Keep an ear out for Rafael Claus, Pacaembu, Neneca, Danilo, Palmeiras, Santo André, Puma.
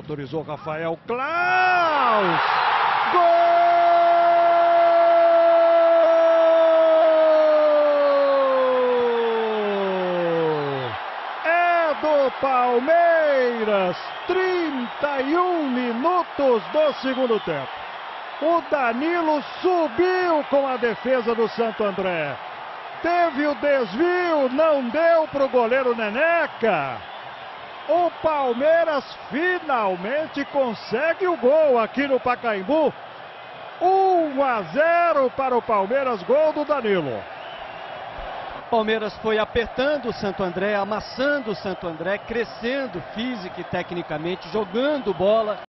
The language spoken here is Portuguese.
Autorizou Rafael Claus. Gol! É do Palmeiras. 31 minutos do segundo tempo. O Danilo subiu com a defesa do Santo André. Teve o desvio, não deu para o goleiro Neneca. O Palmeiras finalmente consegue o gol aqui no Pacaembu. 1 a 0 para o Palmeiras, gol do Danilo. O Palmeiras foi apertando o Santo André, amassando o Santo André, crescendo física e tecnicamente, jogando bola.